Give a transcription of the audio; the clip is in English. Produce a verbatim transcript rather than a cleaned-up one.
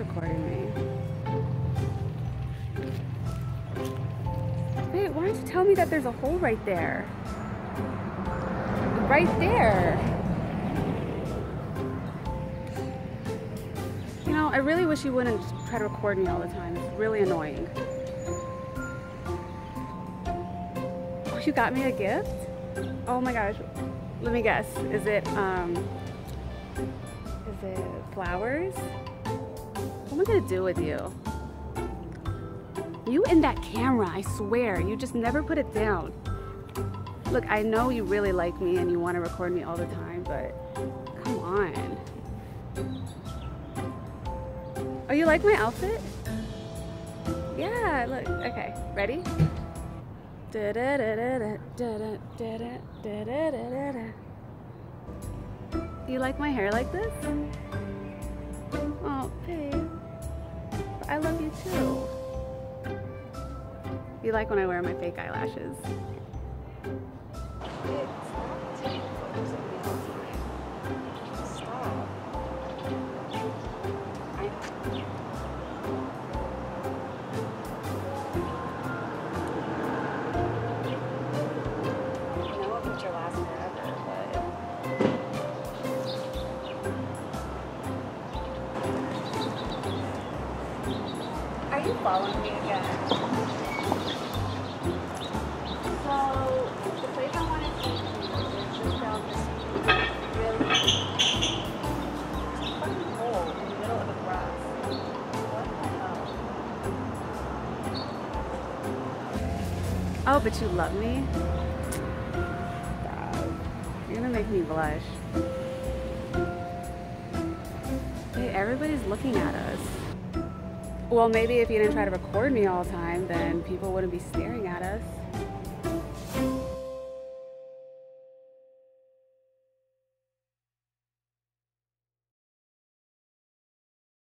recording me. Wait, why didn't you tell me that there's a hole right there? Right there. You know, I really wish you wouldn't try to record me all the time. It's really annoying. Oh, you got me a gift? Oh my gosh. Let me guess. Is it, um, is it flowers? What am I gonna do with you? You and that camera, I swear. You just never put it down. Look, I know you really like me and you want to record me all the time, but come on. Oh, you like my outfit? Yeah, look, okay, ready? Do you like my hair like this? Oh, babe, I love you too. You like when I wear my fake eyelashes? Are you following me again? So, the place I wanted to is just down this really fucking hole in the middle of the grass. What the hell? Oh, but you love me? Stop. You're gonna make me blush. Hey, everybody's looking at us. Well, maybe if you didn't try to record me all the time, then people wouldn't be staring at us.